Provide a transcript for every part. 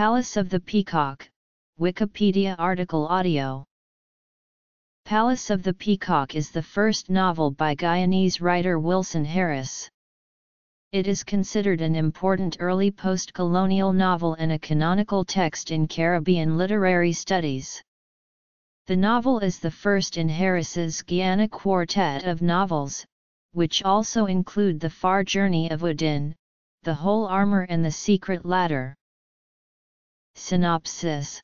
Palace of the Peacock, Wikipedia article audio. Palace of the Peacock is the first novel by Guyanese writer Wilson Harris. It is considered an important early post-colonial novel and a canonical text in Caribbean literary studies. The novel is the first in Harris's Guiana Quartet of novels, which also include The Far Journey of Odin, The Whole Armor and The Secret Ladder. Synopsis.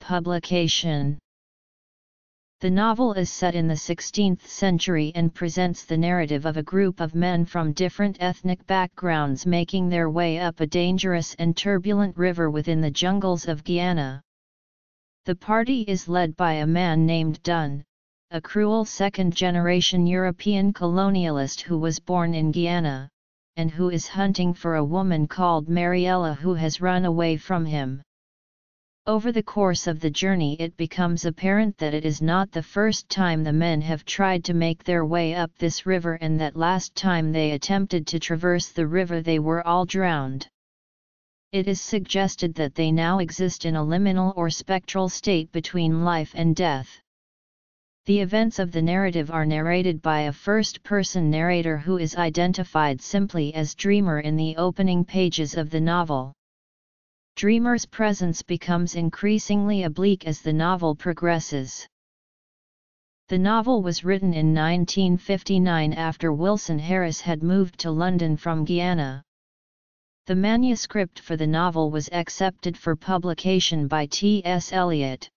Publication. The novel is set in the 16th century and presents the narrative of a group of men from different ethnic backgrounds making their way up a dangerous and turbulent river within the jungles of Guyana. The party is led by a man named Dunn, a cruel second-generation European colonialist who was born in Guyana, and who is hunting for a woman called Mariella who has run away from him. Over the course of the journey it becomes apparent that it is not the first time the men have tried to make their way up this river, and that last time they attempted to traverse the river they were all drowned. It is suggested that they now exist in a liminal or spectral state between life and death. The events of the narrative are narrated by a first-person narrator who is identified simply as Dreamer in the opening pages of the novel. Dreamer's presence becomes increasingly oblique as the novel progresses. The novel was written in 1959 after Wilson Harris had moved to London from Guyana. The manuscript for the novel was accepted for publication by T.S. Eliot.